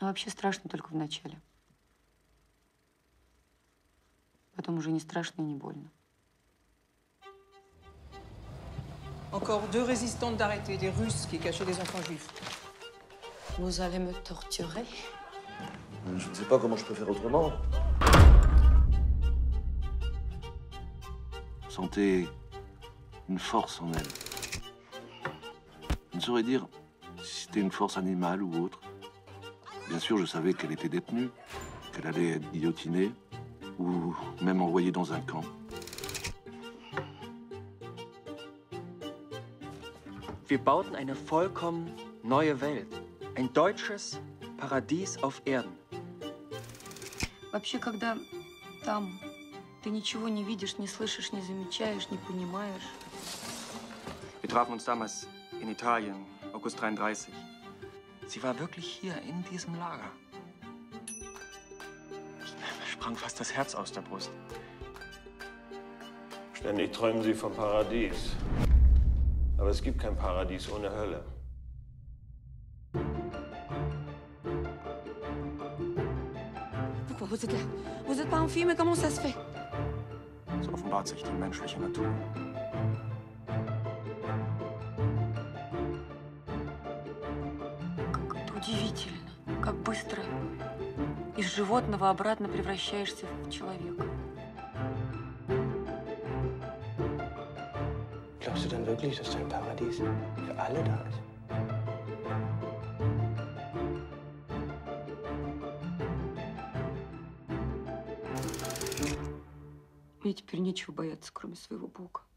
А вообще страшно только в начале. Потом уже не страшно и не больно. Encore deux résistantes d'arrêter, des Russes qui cachaient des enfants juifs. Vous allez me torturer? Je ne sais pas comment je peux faire autrement. Sentez une force en elle. Je ne saurais dire si c'était une force animale ou autre. Bien sûr, je savais qu'elle était détenue, qu'elle allait être guillotinée ou même envoyée dans un camp. Wir bauten eine vollkommen neue Welt, ein deutsches Paradies auf Erden. Вообще, когда там ты ничего не видишь, не слышишь, не замечаешь, не понимаешь. Wir trafen uns damals in Italien, August 33. Sie war wirklich hier in diesem Lager. Mir sprang fast das Herz aus der Brust. Ständig träumen sie vom Paradies. Aber es gibt kein Paradies ohne Hölle. Pourquoi vous êtes là? Vous n'êtes pas enfui, mais comment ça se fait? So offenbart sich die menschliche Natur. Как это удивительно, как быстро из животного обратно превращаешься в человека. Glaubst du denn wirklich, dass dein Paradies für alle da ist? Мне теперь нечего бояться, кроме своего Бога.